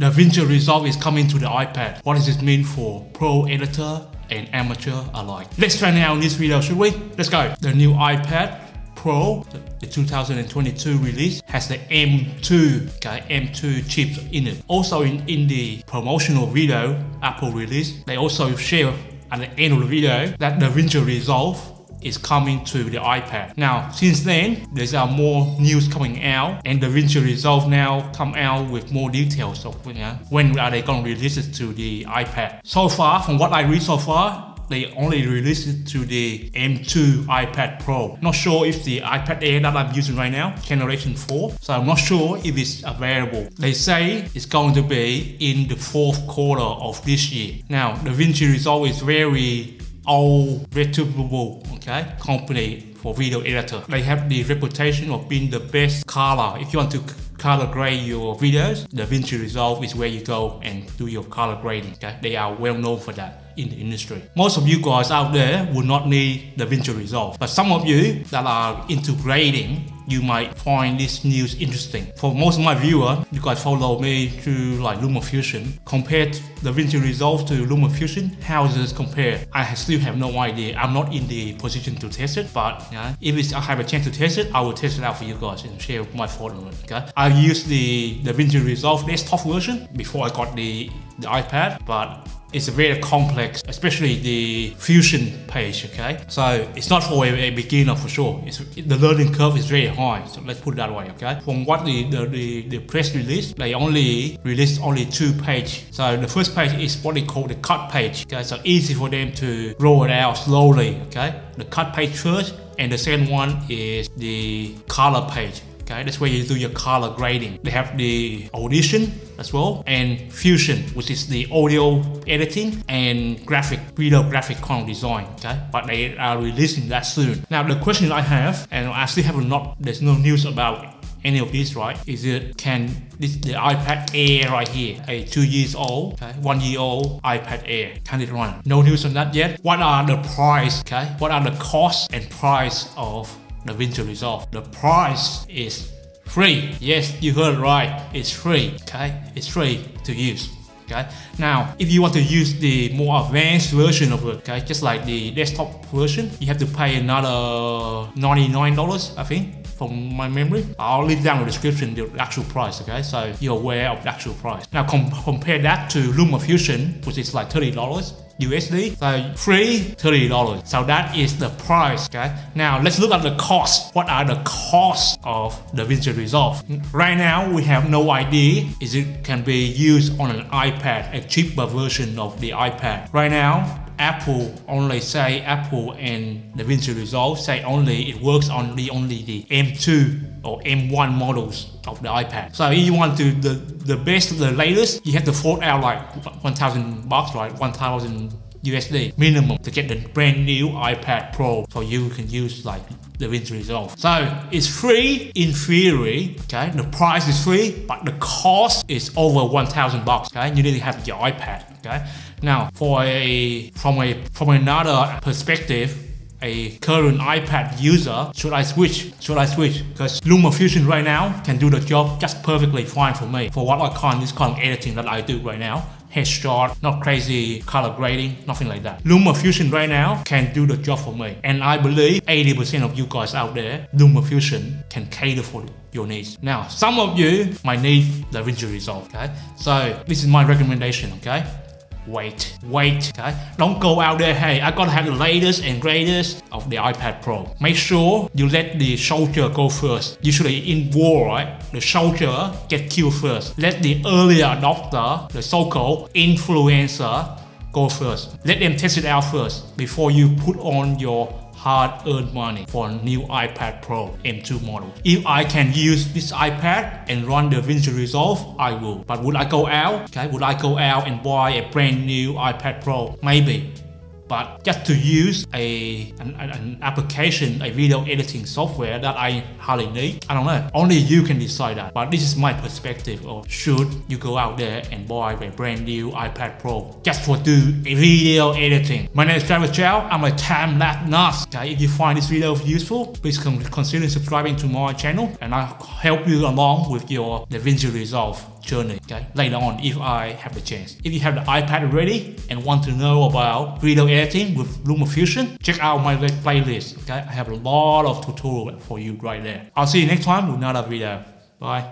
DaVinci Resolve is coming to the iPad. What does this mean for pro editor and amateur alike? Let's try it out in this video, should we? Let's go. The new iPad Pro, the 2022 release, has the M2, okay, M2 chips in it. Also in the promotional video Apple released, they also share at the end of the video that DaVinci Resolve is coming to the iPad. Now, since then, there's more news coming out, and DaVinci Resolve now come out with more details of when are they gonna release it to the iPad. So far, from what I read so far, they only released it to the M2 iPad Pro. Not sure if the iPad Air that I'm using right now, Generation 4, so I'm not sure if it's available. They say it's going to be in the fourth quarter of this year. Now, DaVinci Resolve is very old, reputable, okay, company for video editor. They have the reputation of being the best color. If you want to color grade your videos, DaVinci Resolve is where you go and do your color grading, okay? They are well known for that in the industry. Most of you guys out there will not need DaVinci Resolve, but some of you that are into grading, you might find this news interesting. For most of my viewers, you guys follow me through like LumaFusion. Compared DaVinci Resolve to LumaFusion, how does this compare? I still have no idea. I'm not in the position to test it, but if I have a chance to test it, I will test it out for you guys and share my thoughts on it. Okay? I used the DaVinci Resolve desktop version before I got the iPad, but it's very complex, especially the Fusion page, okay? So it's not for a beginner for sure. The learning curve is very high, so let's put it that way, okay? From what the press release, they only released only two pages. So the first page is what they call the cut page, okay? So easy for them to roll it out slowly, okay? The cut page first, and the second one is the color page. Okay, that's where you do your color grading. They have the Audition as well, and Fusion, which is the audio editing and video graphic kind of design, okay? But they are releasing that soon. Now the question I have, and I still have not, there's no news about any of this, right? Is it, can this, the iPad Air right here, a 2 years old, okay, 1 year old iPad Air, can it run? No news on that yet. What are the price, okay? What are the cost and price of DaVinci Resolve? The price is free. Yes, you heard right. It's free. Okay, it's free to use. Okay. Now, if you want to use the more advanced version of it, okay, just like the desktop version, you have to pay another $99, I think, from my memory. I'll leave down in the description the actual price. Okay, so you're aware of the actual price. Now compare that to LumaFusion, which is like $30. USD, so free $30. So that is the price, okay? Now let's look at the cost. What are the costs of DaVinci Resolve? Right now we have no idea if it can be used on an iPad, a cheaper version of the iPad. Right now, Apple only say, Apple and DaVinci Resolve say only it works on only the M2 or M1 models of the iPad. So if you want to the best, the latest, you have to fork out like $1,000, right? 1,000 USD minimum to get the brand new iPad Pro, so you can use like DaVinci Resolve. So it's free in theory, okay? The price is free, but the cost is over $1,000, okay? You need to have your iPad, okay? Now, from another perspective, a current iPad user, should I switch? Should I switch? Because LumaFusion right now can do the job just perfectly fine for me, for what I call this kind of editing that I do right now. Headshot, not crazy color grading, nothing like that. LumaFusion right now can do the job for me, and I believe 80% of you guys out there, LumaFusion can cater for your needs. Now, some of you might need DaVinci Resolve, okay? So this is my recommendation, okay? Wait, okay? Don't go out there, hey, I gotta have the latest and greatest of the iPad Pro. Make sure you let the soldier go first. Usually in war, right, the soldier get killed first. Let the earlier adopter, the so-called influencer, go first. Let them test it out first before you put on your hard-earned money for a new iPad Pro M2 model. If I can use this iPad and run the DaVinci Resolve, I will. But would I go out? Okay, would I go out and buy a brand new iPad Pro? Maybe. But just to use an application, a video editing software that I hardly need, I don't know. Only you can decide that. But this is my perspective of should you go out there and buy a brand new iPad Pro just for do video editing. My name is Travis Gell. I'm a TimelapseNuts. If you find this video useful, please consider subscribing to my channel, and I'll help you along with your DaVinci Resolve. journey, okay, later on if I have the chance. If you have the iPad already and want to know about video editing with LumaFusion, check out my playlist, okay? I have a lot of tutorials for you right there. I'll see you next time with another video. Bye.